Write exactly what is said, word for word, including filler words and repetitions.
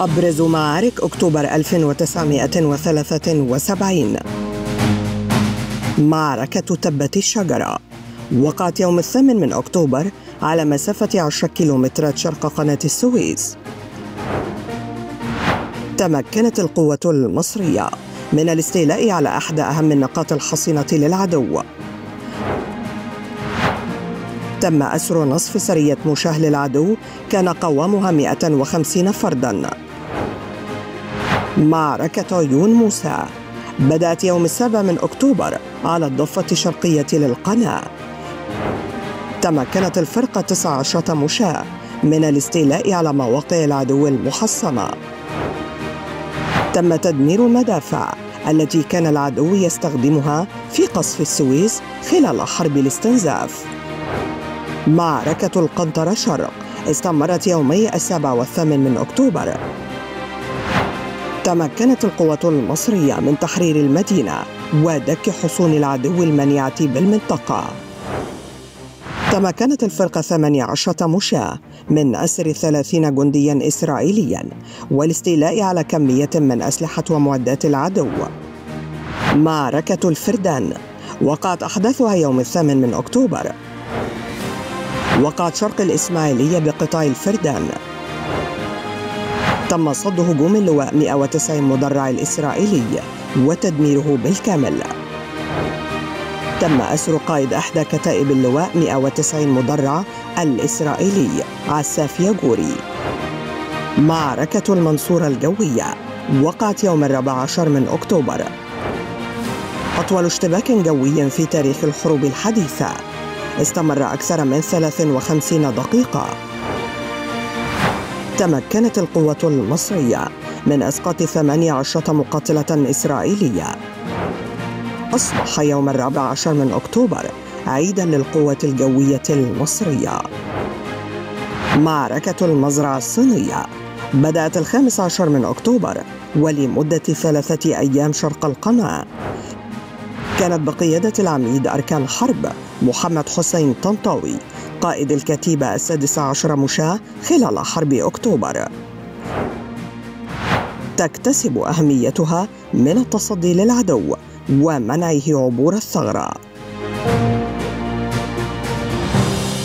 أبرز معارك أكتوبر ألف وتسعمائة وثلاثة وسبعين: معركة تبة الشجرة وقعت يوم الثامن من أكتوبر على مسافة عشرة كيلومترات شرق قناة السويس. تمكنت القوة المصرية من الاستيلاء على أحد أهم النقاط الحصينة للعدو. تم أسر نصف سرية موشاه للعدو كان قوامها مئة وخمسين فرداً. معركة عيون موسى بدأت يوم السابع من أكتوبر على الضفة الشرقية للقناة. تمكنت الفرقة تسعة عشر مشاة من الاستيلاء على مواقع العدو المحصنة. تم تدمير المدافع التي كان العدو يستخدمها في قصف السويس خلال حرب الاستنزاف. معركة القنطرة شرق استمرت يومي السابع والثامن من أكتوبر. تمكنت القوة المصرية من تحرير المدينة ودك حصون العدو المنيعة بالمنطقة. تمكنت الفرقة ثمانية عشر مشاة من أسر ثلاثين جنديا إسرائيليا والاستيلاء على كمية من أسلحة ومعدات العدو. معركة الفردان وقعت أحداثها يوم الثامن من أكتوبر. وقعت شرق الإسماعيلية بقطاع الفردان. تم صد هجوم اللواء مئة وتسعة مدرع الإسرائيلي وتدميره بالكامل. تم أسر قائد أحدى كتائب اللواء مئة وتسعة مدرع الإسرائيلي عساف ياجوري. معركة المنصورة الجوية وقعت يوم الرابع عشر من أكتوبر. أطول اشتباك جوي في تاريخ الحروب الحديثة، استمر أكثر من ثلاث وخمسين دقيقة. تمكنت القوة المصرية من إسقاط ثمانية عشر مقاتلة إسرائيلية. أصبح يوم الرابع عشر من أكتوبر عيدا للقوة الجوية المصرية. معركة المزرعه الصينيه بدأت الخامس عشر من أكتوبر ولمدة ثلاثة أيام شرق القناة. كانت بقيادة العميد أركان حرب محمد حسين طنطاوي قائد الكتيبة السادسة عشر مشاة خلال حرب أكتوبر. تكتسب أهميتها من التصدي للعدو ومنعه عبور الثغرة.